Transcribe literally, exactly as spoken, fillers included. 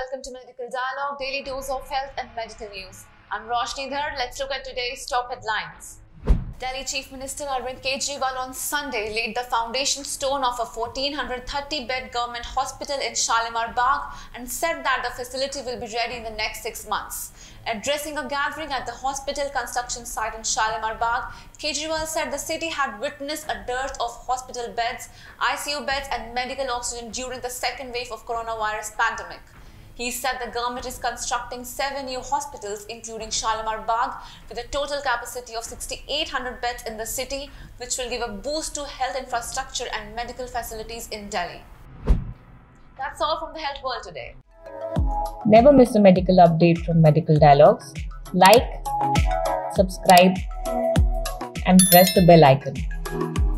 welcome to Medical Dialogue, daily dose of health and medical news. I'm Roshni Dhar. Let's look at today's top headlines. Delhi Chief Minister Arvind Kejriwal on Sunday laid the foundation stone of a fourteen thirty bed government hospital in Shalimar Bagh and said that the facility will be ready in the next six months. Addressing a gathering at the hospital construction site in Shalimar Bagh, Kejriwal said the city had witnessed a dearth of hospital beds, I C U beds and medical oxygen during the second wave of coronavirus pandemic. He said the government is constructing seven new hospitals, including Shalimar Bagh, with a total capacity of six thousand eight hundred beds in the city, which will give a boost to health infrastructure and medical facilities in Delhi. That's all from the Health World today. Never miss a medical update from Medical Dialogues. Like, subscribe, and press the bell icon.